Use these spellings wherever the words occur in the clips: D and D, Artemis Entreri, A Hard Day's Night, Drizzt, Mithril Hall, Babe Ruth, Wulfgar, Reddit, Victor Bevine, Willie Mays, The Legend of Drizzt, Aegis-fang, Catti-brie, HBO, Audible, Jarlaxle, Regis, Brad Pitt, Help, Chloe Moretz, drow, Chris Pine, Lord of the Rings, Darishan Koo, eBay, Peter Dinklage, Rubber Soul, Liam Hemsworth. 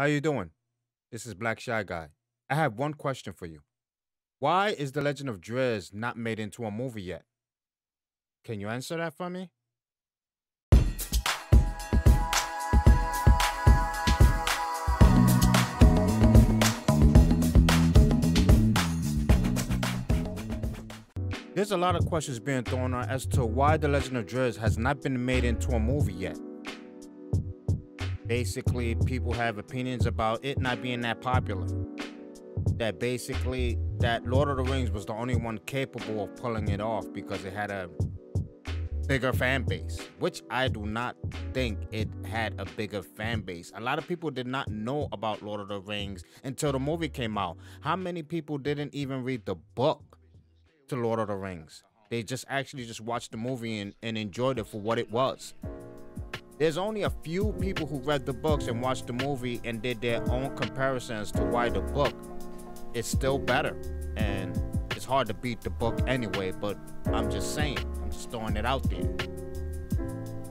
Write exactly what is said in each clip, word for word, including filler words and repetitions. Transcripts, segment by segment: How you doing? This is Black Shy Guy. I have one question for you. Why is The Legend of Drizzt not made into a movie yet? Can you answer that for me? There's a lot of questions being thrown out as to why The Legend of Drizzt has not been made into a movie yet. Basically, people have opinions about it not being that popular. That basically, that Lord of the Rings was the only one capable of pulling it off because it had a bigger fan base, which I do not think it had a bigger fan base. A lot of people did not know about Lord of the Rings until the movie came out. How many people didn't even read the book to Lord of the Rings? They just actually just watched the movie and, and enjoyed it for what it was. There's only a few people who read the books and watched the movie and did their own comparisons to why the book is still better, and it's hard to beat the book anyway, but I'm just saying, I'm just throwing it out there.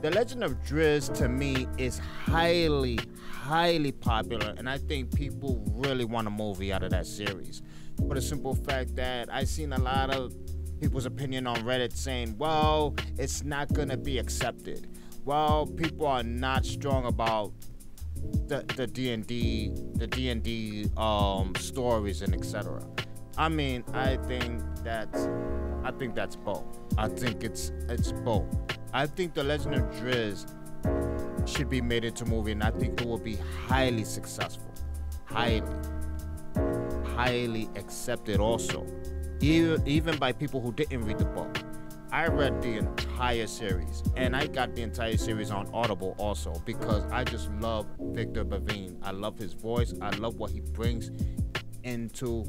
The Legend of Drizzt to me is highly, highly popular, and I think people really want a movie out of that series. For the simple fact that I've seen a lot of people's opinion on Reddit saying, well, it's not gonna be accepted. Well, people are not strong about the the D and D, the D and D um, stories and et cetera. I mean, I think that's, I think that's both. I think it's it's both. I think The Legend of Drizzt should be made into a movie, and I think it will be highly successful, highly. highly accepted also, even, even by people who didn't read the book. I read the entire series, and I got the entire series on Audible also, because I just love Victor Bevine. I love his voice. I love what he brings into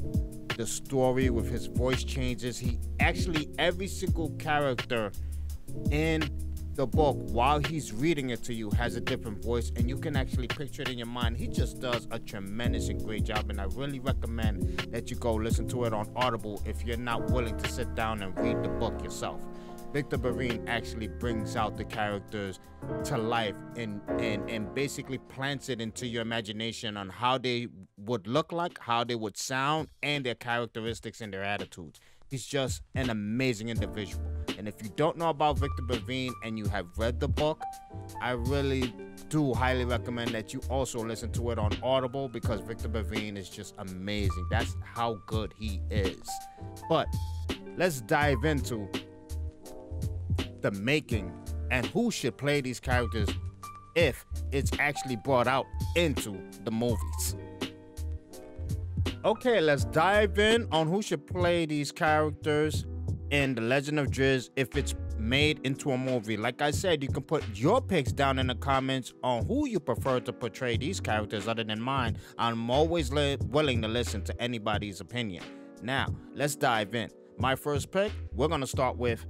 the story with his voice changes. He actually, every single character in the book, while he's reading it to you, has a different voice, and you can actually picture it in your mind. He just does a tremendous and great job, and I really recommend that you go listen to it on Audible if you're not willing to sit down and read the book yourself. Victor Bevine actually brings out the characters to life and, and, and basically plants it into your imagination on how they would look like, how they would sound, and their characteristics and their attitudes. He's just an amazing individual. And if you don't know about Victor Bevine and you have read the book, I really do highly recommend that you also listen to it on Audible, because Victor Bevine is just amazing. That's how good he is. But let's dive into the making and who should play these characters if it's actually brought out into the movies. Okay, let's dive in on who should play these characters in The Legend of Drizzt if it's made into a movie. Like I said, you can put your picks down in the comments on who you prefer to portray these characters other than mine. I'm always willing to listen to anybody's opinion. Now, let's dive in. My first pick, we're going to start with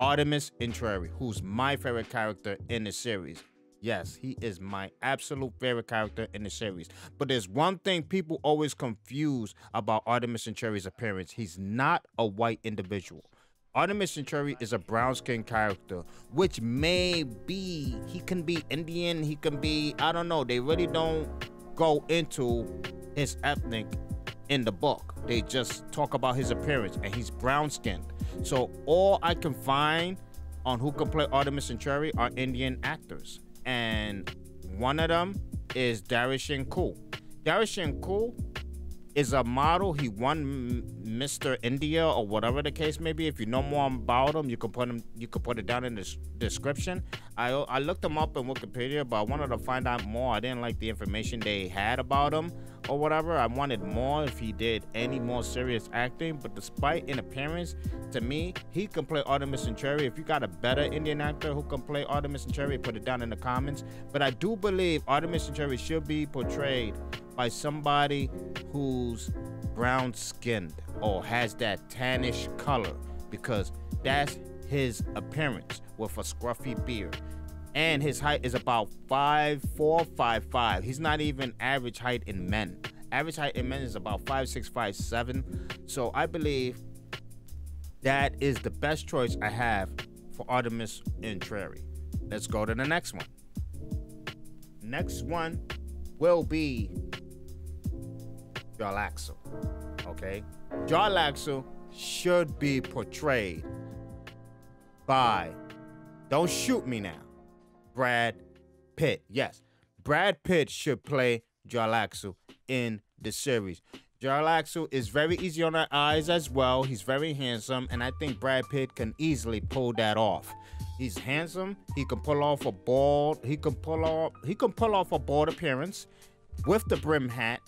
Artemis Entreri, who's my favorite character in the series. Yes, he is my absolute favorite character in the series. But there's one thing people always confuse about Artemis Entreri's appearance. He's not a white individual. Artemis Entreri is a brown-skinned character, which may be, he can be Indian, he can be, I don't know. They really don't go into his ethnic in the book. They just talk about his appearance, and he's brown-skinned. So all I can find on who can play Artemis Entreri are Indian actors. And one of them is Darishan Koo. Darishan Koo is a model. He won Mister India or whatever the case may be. If you know more about him, you can put him. You can put it down in the description. I I looked him up in Wikipedia, but I wanted to find out more. I didn't like the information they had about him or whatever. I wanted more if he did any more serious acting. But despite in appearance, to me, he can play Artemis Entreri. If you got a better Indian actor who can play Artemis Entreri, put it down in the comments. But I do believe Artemis Entreri should be portrayed by somebody who's brown-skinned or has that tannish color, because that's his appearance with a scruffy beard. And his height is about five four, five five. He's not even average height in men. Average height in men is about five six, five seven. So I believe that is the best choice I have for Artemis Entreri. Let's go to the next one. Next one will be Jarlaxle, okay? Jarlaxle should be portrayed by, don't shoot me now, Brad Pitt. Yes, Brad Pitt should play Jarlaxle in the series. Jarlaxle is very easy on our eyes as well. He's very handsome, and I think Brad Pitt can easily pull that off. He's handsome. He can pull off a bald. He can pull off. He can pull off a bald appearance, with the brim hat,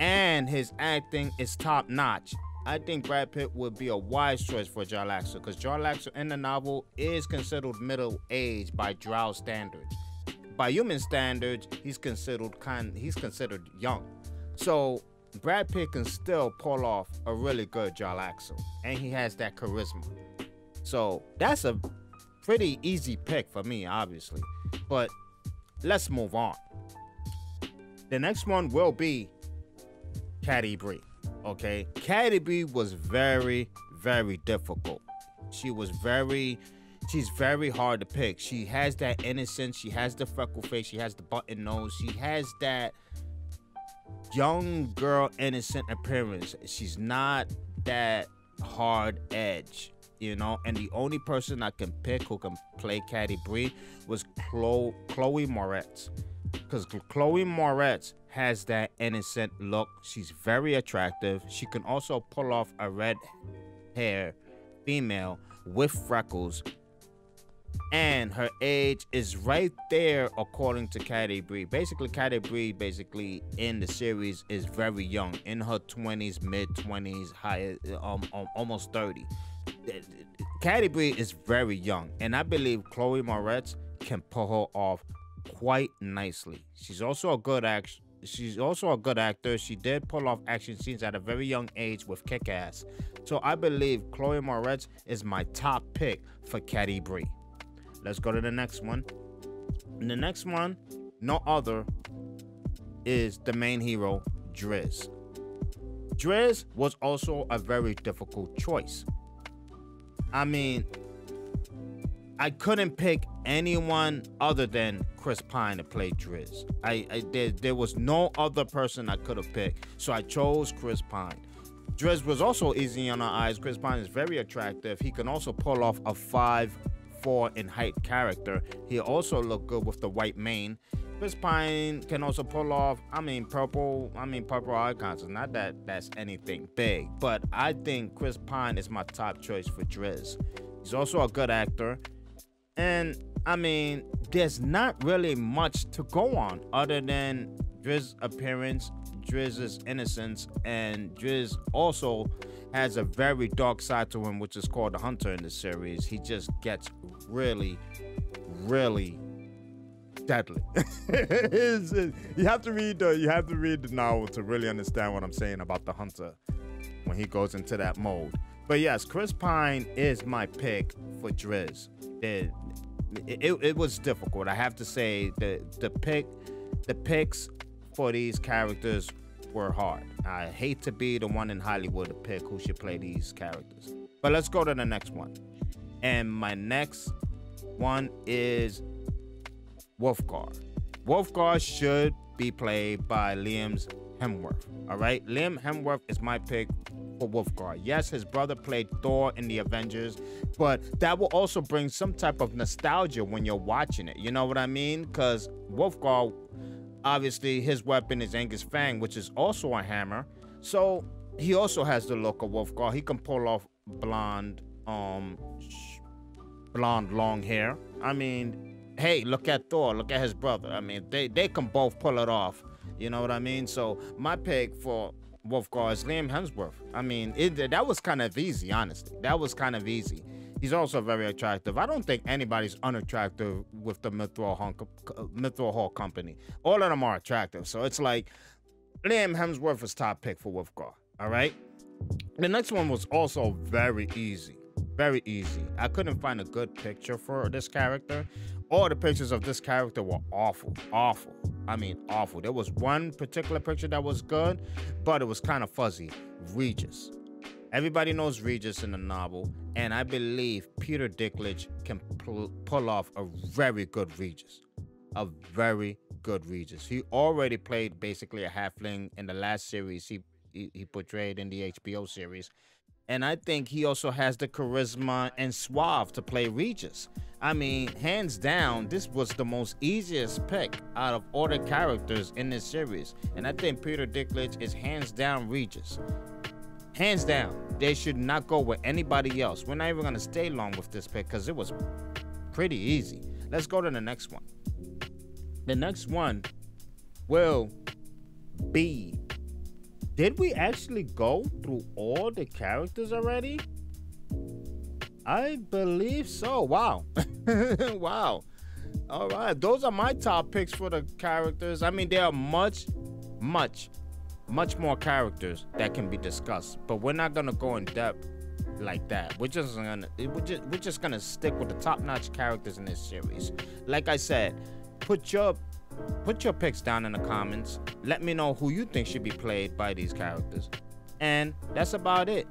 and his acting is top notch. I think Brad Pitt would be a wise choice for Jarlaxle, because Jarlaxle in the novel is considered middle aged by drow standards. By human standards, he's considered kind. He's considered young. So Brad Pitt can still pull off a really good Jarlaxle, and he has that charisma. So that's a pretty easy pick for me, obviously. But let's move on. The next one will be Catti-brie. Okay, Catti-brie was very, very difficult. She was very, she's very hard to pick. She has that innocence. She has the freckle face. She has the button nose. She has that young girl innocent appearance. She's not that hard edge, you know. And the only person I can pick who can play Catti-brie was Chloe, Chloe Moretz, because Chloe Moretz has that innocent look. She's very attractive. She can also pull off a red hair female with freckles, and her age is right there according to Catti-brie. Basically, Catti-brie basically in the series is very young, in her twenties, mid twenties, high, um, um almost thirty. Catti-brie is very young, and I believe Chloe Moretz can pull her off quite nicely. She's also a good act. She's also a good actor. She did pull off action scenes at a very young age with Kick-Ass. So I believe Chloe Moretz is my top pick for Catti-brie. Let's go to the next one. And the next one, no other, is the main hero, Drizzt. Drizzt was also a very difficult choice. I mean, I couldn't pick anyone other than Chris Pine to play Drizzt. I, I there, there was no other person I could have picked, so I chose Chris Pine. Drizzt was also easy on our eyes. Chris Pine is very attractive. He can also pull off a five in height character. He also looked good with the white mane. Chris Pine can also pull off, I mean, purple, I mean, purple eye contours. Not that that's anything big, but I think Chris Pine is my top choice for Drizzt. He's also a good actor. And, I mean, there's not really much to go on other than Drizzt's appearance, Drizzt's innocence, and Drizzt also has a very dark side to him, which is called the Hunter in the series. He just gets really, really deadly. you have to read the you have to read the novel to really understand what I'm saying about the Hunter when he goes into that mode. But yes, Chris Pine is my pick for Drizzt. It, it, it was difficult. I have to say the the pick the picks for these characters were hard. I hate to be the one in Hollywood to pick who should play these characters. But let's go to the next one. And my next one is Wulfgar. Wulfgar should be played by Liam Hemsworth. All right, Liam Hemsworth is my pick for Wulfgar. Yes, his brother played Thor in the Avengers, but that will also bring some type of nostalgia when you're watching it. You know what I mean? Because Wulfgar, obviously, his weapon is Aegis-fang, which is also a hammer. So he also has the look of Wulfgar. He can pull off blonde, um, blonde long hair. I mean, hey, look at Thor. Look at his brother. I mean, they, they can both pull it off. You know what I mean? So my pick for Wulfgar is Liam Hemsworth. I mean, it, that was kind of easy, honestly. That was kind of easy. He's also very attractive. I don't think anybody's unattractive with the Mithril Hall, Mithril Hall Company. All of them are attractive. So it's like Liam Hemsworth is top pick for Wulfgar. All right. The next one was also very easy. Very easy. I couldn't find a good picture for this character. All the pictures of this character were awful. Awful. I mean, awful. There was one particular picture that was good, but it was kind of fuzzy. Regis. Everybody knows Regis in the novel, and I believe Peter Dinklage can pull off a very good Regis. A very good Regis. He already played basically a halfling in the last series he he, he portrayed in the H B O series. And I think he also has the charisma and suave to play Regis. I mean, hands down, this was the most easiest pick out of all the characters in this series. And I think Peter Dinklage is hands down Regis. Hands down. They should not go with anybody else. We're not even going to stay long with this pick because it was pretty easy. Let's go to the next one. The next one will be... Did we actually go through all the characters already? I believe so. Wow. Wow. All right. Those are my top picks for the characters. I mean, there are much, much, much more characters that can be discussed, but we're not going to go in depth like that. We're just going to, we're just, we're just going to stick with the top-notch characters in this series. Like I said, put your... put your picks down in the comments. Let me know who you think should be played by these characters. And that's about it.